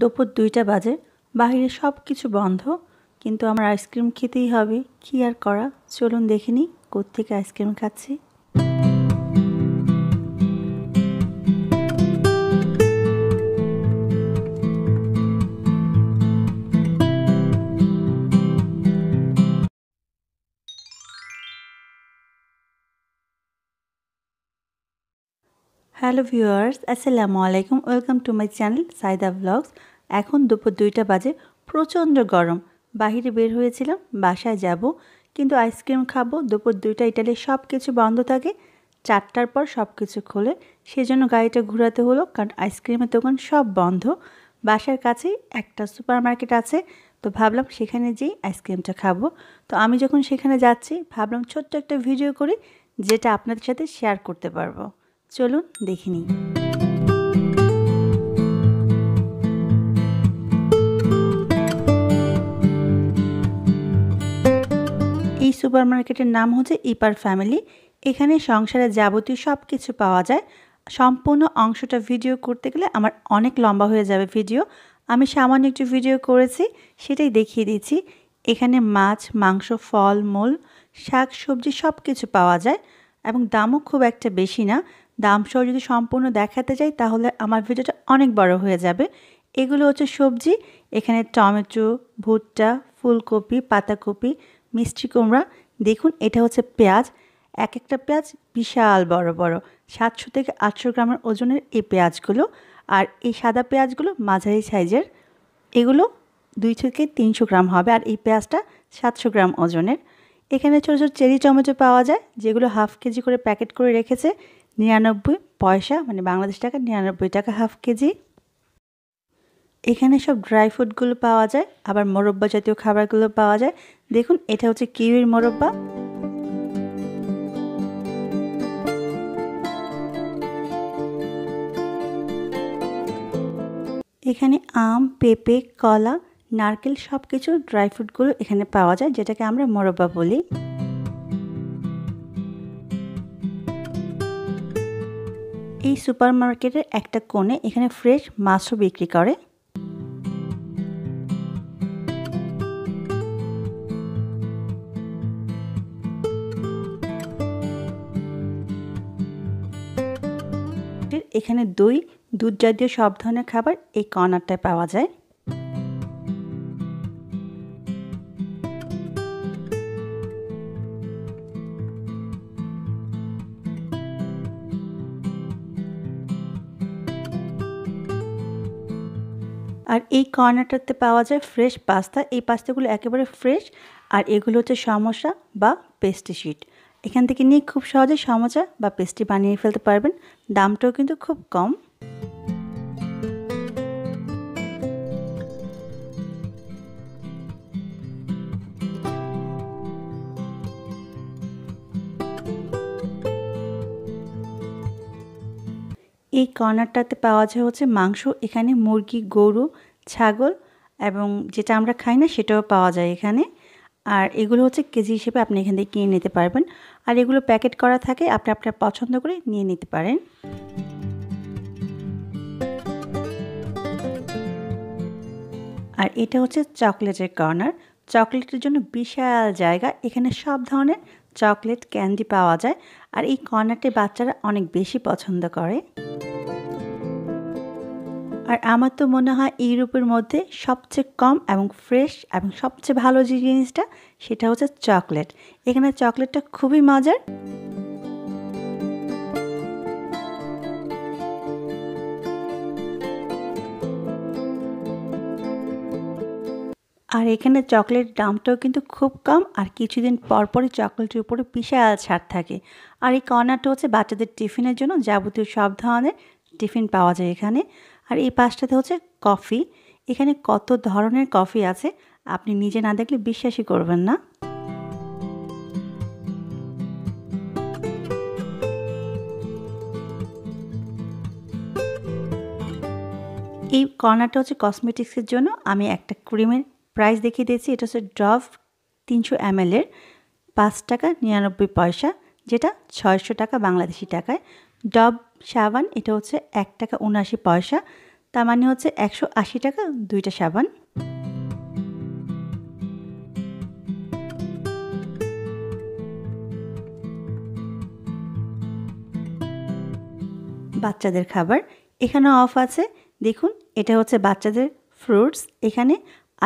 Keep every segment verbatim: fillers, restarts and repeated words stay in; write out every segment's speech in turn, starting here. दोपुर दुईटा बजे बाहरे सब किछु बंध किन्तु आमार आइसक्रीम खेतेई होबे कि आर करा। चलुन देखे नि कोत्थेके आइसक्रीम खाচ্ছি। हेलो व्यूअर्स, अस्सलामु आलैकुम। Welcome to my channel Saida vlogs. एखन दोपुर दुईटा बजे, प्रचंड गरम, बाहरे बेर होयेछिलाम बासाय जाब किन्तु आइसक्रीम खाबो। दोपुर दुईटा इटाली सब किछु बंध थाके, चारटार पर सब किछु खोले, सेजोन्नो गाड़ीटा घुराते हलो कारण आइसक्रीमेर दोकान सब बंध। बासार काछे एकटा सुपारमार्केट आछे, तो भाबलाम सेखाने जेई आइसक्रीमटा खाबो। तो आमी जखन सेखाने जाच्छि भाबलाम छोट्ट एकटा भिडियो करि जेटा आपनादेर साथे शेयार करते पारबो। चलून देखी नी। এই সুপারমার্কেটের নাম হচ্ছে ইপার ফ্যামিলি। এখানে সংসারে যাবতীয় সব কিছু পাওয়া যায়। সম্পূর্ণ অংশটা ভিডিও করতে গেলে আমার অনেক লম্বা হয়ে যাবে ভিডিও। আমি সামান্য একটু ভিডিও করেছি সেটাই দেখিয়ে দিচ্ছি। এখানে মাছ, মাংস, ফল মূল, শাক সবজি সব কিছু পাওয়া যায় এবং দামও খুব একটা বেশি না। দাম সহ যদি সম্পূর্ণ দেখাতে যাই তাহলে আমার ভিডিওটা অনেক বড় হয়ে যাবে। এগুলো হচ্ছে সবজি। এখানে টমেটো, ভুট্টা, ফুলকপি, পাতাকপি, মিষ্টি কুমড়া, দেখুন এটা হচ্ছে পেঁয়াজ। এক একটা পেঁয়াজ বিশাল বড় বড়, সাতশো থেকে আটশো গ্রামের ওজনের এই পেঁয়াজগুলো। আর এই সাদা পেঁয়াজগুলো মাঝারি সাইজের, এগুলো দুই থেকে তিনশো গ্রাম হবে। আর এই পেঁয়াজটা সাতশো গ্রাম ওজনের। এখানে ছোটো ছোটো চেরি টমেটো পাওয়া যায় যেগুলো হাফ কেজি করে প্যাকেট করে রেখেছে, নিরানব্বই পয়সা মানে বাংলাদেশ টাকা নিরানব্বই টাকা হাফ কেজি। এখানে সব ড্রাই ফ্রুটগুলো পাওয়া যায়, আবার মোরব্বা জাতীয় খাবারগুলো পাওয়া যায়। দেখুন এটা হচ্ছে কিউইর মোরব্বা। এখানে আম, পেঁপে, কলা, নারকেল সব কিছু ড্রাই ফ্রুটগুলো এখানে পাওয়া যায়, যেটাকে আমরা মোরব্বা বলি। এই সুপারমার্কেটের একটা কোণে এখানে ফ্রেশ মাছও বিক্রি করে। এখানে দই, দুধ জাতীয় সব ধরনের খাবার এই কর্নারটায় পাওয়া যায়। আর এই কর্নারটাতে পাওয়া যায় ফ্রেশ পাস্তা। এই পাস্তাগুলো একেবারে ফ্রেশ। আর এগুলো হচ্ছে সমোসা বা পেস্ট্রি শিট। এখান থেকে নিয়ে খুব সহজে সমোসা বা পেস্ট্রি বানিয়ে ফেলতে পারবেন। দামটাও কিন্তু খুব কম। এই কর্নারটাতে পাওয়া যায় হচ্ছে মাংস। এখানে মুরগি, গরু, ছাগল এবং যেটা আমরা খাই না সেটাও পাওয়া যায় এখানে। আর এগুলো হচ্ছে কেজি হিসেবে আপনি এখান থেকে কিনে নিতে পারবেন। আর এগুলো প্যাকেট করা থাকে, আপনি আপনার পছন্দ করে নিয়ে নিতে পারেন। আর এটা হচ্ছে চকলেটের কর্নার। চকলেটের জন্য বিশাল জায়গা, এখানে সব ধরনের চকলেট, ক্যান্ডি পাওয়া যায়। আর এই কর্নারটি বাচ্চারা অনেক বেশি পছন্দ করে। আর আমার তো মনে হয় ইউরোপের মধ্যে সবচেয়ে কম এবং ফ্রেশ এবং সবচেয়ে ভালো যে জিনিসটা সেটা হচ্ছে চকলেট। এখানে চকলেটটা খুবই মজার। আর এখানে চকলেট দামটাও কিন্তু খুব কম। আর কিছুদিন পর পরই চকলেটের উপরে বিশাল ছাড় থাকে। আর এই কর্নারটা হচ্ছে বাচ্চাদের টিফিনের জন্য, যাবতীয় সব ধরনের টিফিন পাওয়া যায় এখানে। আর এই পাশটাতে হচ্ছে কফি। এখানে কত ধরনের কফি আছে আপনি নিজে না দেখলে বিশ্বাসই করবেন না। এই কর্নারটা হচ্ছে কসমেটিক্সের জন্য। আমি একটা ক্রিমের প্রাইস দেখিয়ে দিয়েছি। এটা হচ্ছে ডভ তিনশো এম এল এর পাঁচ টাকা নিরানব্বই পয়সা, যেটা ছয়শো টাকা বাংলাদেশি টাকায়। ডভ সাবান এটা হচ্ছে এক টাকা উনআশি পয়সা। तार माने होच्छे एकशो आशी टाका दुईटा साबान। बाच्चादेर खाबार एखाने अफ आछे देखुन, एटा होच्छे बाच्चादेर फ्रुट्स। एखाने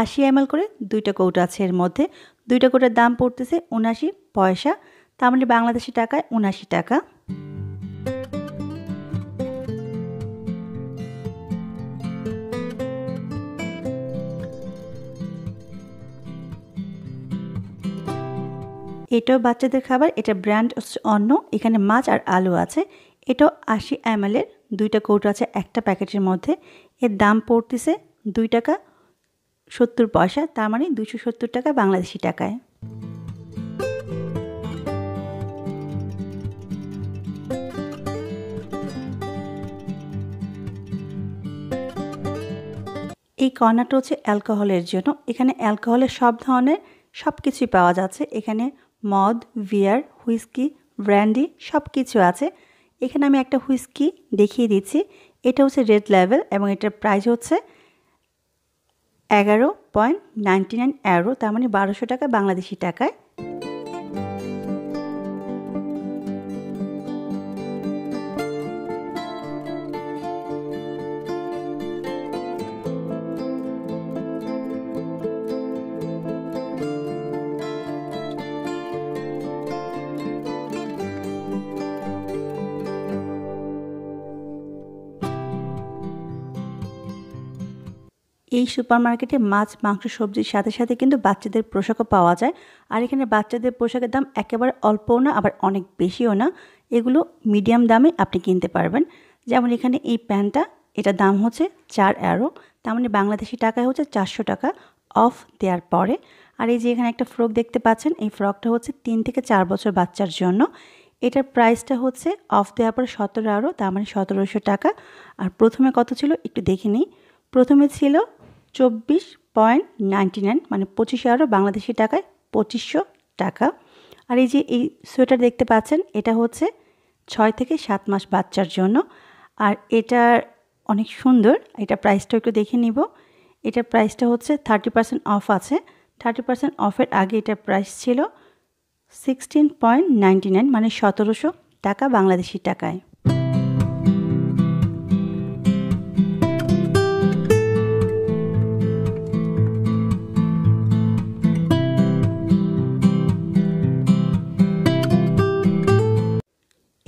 आशी एम एल करे दुईटा कौटा आछे, एर मध्ये दुईटा कौटार दाम पड़तेछे उनाशी पयसा, तार माने बांग्लादेशी टाकाय उनाशी टाका। एटाओ बाच्चादेर खाबार, एटार ब्रैंड अन्य। एखाने माछ और आलू आछे, एटाओ आशी एम एल एर दुईटा कौटो आछे एकटा पैकेटेर मध्य। एर दाम पड़तेछे दुई टाका सत्तर पयसा, तार माने दुइशो सत्तर टाका बांग्लादेशी टाकाय। एई कर्नारटा होच्छे अ্যালকোহলের জন্য। एखाने অ্যালকোহলের सब धरनेर सबकिछुई पाওया जाच्छे। एखाने मद, बियार, हुइस्की, ब्रैंडी सबकिছু আছে। এখানে আমি একটা হুইস্কি দেখিয়ে দিচ্ছি, এটা হচ্ছে রেড লেভেল এবং এটার প্রাইস হচ্ছে এগারো পয়েন্ট নাইনটি নাইন ইউরো, তার মানে বারোশো টাকা বাংলাদেশি টাকায়। এই সুপারমার্কেটে মাছ, মাংস, সবজির সাথে সাথে কিন্তু বাচ্চাদের পোশাকও পাওয়া যায়। আর এখানে বাচ্চাদের পোশাকের দাম একেবারে অল্পও না, আবার অনেক বেশিও না, এগুলো মিডিয়াম দামে আপনি কিনতে পারবেন। যেমন এখানে এই প্যান্টটা, এটার দাম হচ্ছে চার ইউরো, তার মানে বাংলাদেশি টাকায় হচ্ছে চারশো টাকা অফ দেওয়ার পরে। আর এই যে এখানে একটা ফ্রক দেখতে পাচ্ছেন, এই ফ্রকটা হচ্ছে তিন থেকে চার বছর বাচ্চার জন্য। এটার প্রাইসটা হচ্ছে অফ দেওয়ার পরে সতেরো ইউরো, তার মানে সতেরোশো টাকা। আর প্রথমে কত ছিল একটু দেখে নিই, প্রথমে ছিল চব্বিশ পয়েন্ট নাইনটি নাইন, মানে পঁচিশ ইউরো বাংলাদেশি টাকায় পঁচিশশো টাকা। আর এই যে এই সোয়েটার দেখতে পাচ্ছেন, এটা হচ্ছে ছয় থেকে সাত মাস বাচ্চার জন্য। আর এটা অনেক সুন্দর, এটা প্রাইসটা একটু দেখে নিব। এটার প্রাইসটা হচ্ছে থার্টি পার্সেন্ট অফ আছে, থার্টি পার্সেন্ট অফের আগে এটার প্রাইস ছিল সিক্সটিন পয়েন্ট নাইনটি নাইন, মানে সতেরোশো টাকা বাংলাদেশি টাকায়।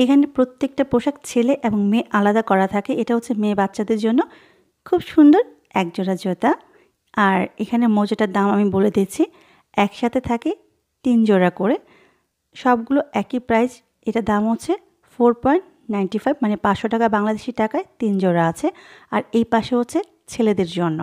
এখানে প্রত্যেকটা পোশাক ছেলে এবং মেয়ে আলাদা করা থাকে। এটা হচ্ছে মেয়ে বাচ্চাদের জন্য খুব সুন্দর এক জোড়া জুতা। আর এখানে মোজাটার দাম আমি বলে দিচ্ছি, একসাথে থাকে তিন জোড়া করে, সবগুলো একই প্রাইস। এটা দাম হচ্ছে ফোর পয়েন্ট নাইনটি ফাইভ, মানে পাঁচশো টাকা বাংলাদেশি টাকায় তিন জোড়া আছে। আর এই পাশে হচ্ছে ছেলেদের জন্য।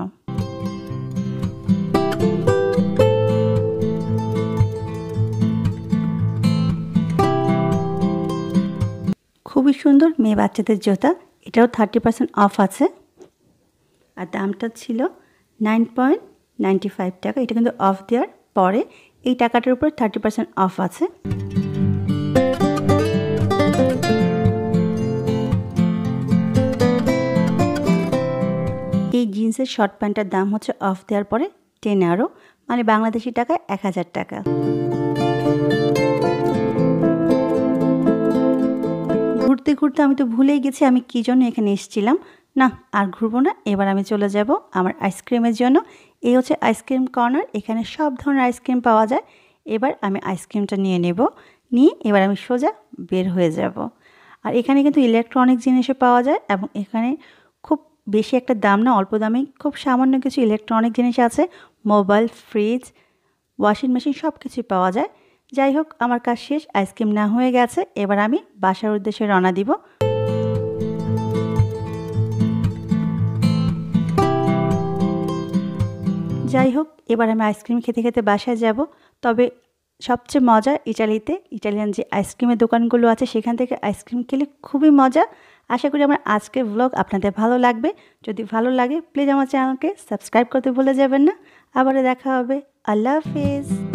খুবই সুন্দর মেয়ে বাচ্চাদের জুতা, এটাও থার্টি পার্সেন্ট অফ আছে। আর দামটা ছিল নাইন পয়েন্ট নাইনটি ফাইভ টাকা, এটা কিন্তু অফ দেওয়ার পরে। এই টাকাটার উপর থার্টি পার্সেন্ট অফ আছে। এই জিন্সের শর্ট প্যান্টটার দাম হচ্ছে অফ দেওয়ার পরে টেন ইউরো, মানে বাংলাদেশি টাকায় এক হাজার টাকা। ঘুরতে ঘুরতে আমি তো ভুলেই গেছি আমি কী জন্য এখানে এসেছিলাম। না আর ঘুরবো না, এবার আমি চলে যাব আমার আইসক্রিমের জন্য। এই হচ্ছে আইসক্রিম কর্নার, এখানে সব ধরনের আইসক্রিম পাওয়া যায়। এবার আমি আইসক্রিমটা নিয়ে নেব, নিয়ে এবার আমি সোজা বের হয়ে যাব। আর এখানে কিন্তু ইলেকট্রনিক জিনিসও পাওয়া যায়, এবং এখানে খুব বেশি একটা দাম না, অল্প দামে খুব সামান্য কিছু ইলেকট্রনিক জিনিস আছে। মোবাইল, ফ্রিজ, ওয়াশিং মেশিন সব কিছুই পাওয়া যায়। যাই হোক, আমার কাজ শেষ, আইসক্রিম না হয়ে গেছে। এবার আমি বাসার উদ্দেশ্যে রওনা দিব। যাই হোক, এবার আমি আইসক্রিম খেতে খেতে বাসায় যাব। তবে সবচেয়ে মজা ইটালিতে, ইটালিয়ান যে আইসক্রিমের দোকানগুলো আছে সেখান থেকে আইসক্রিম খেলে খুবই মজা। আশা করি আমার আজকের ব্লগ আপনাদের ভালো লাগবে। যদি ভালো লাগে প্লিজ আমার চ্যানেলকে সাবস্ক্রাইব করতে ভুলে যাবেন না। আবারও দেখা হবে, আল্লাহ হাফেজ।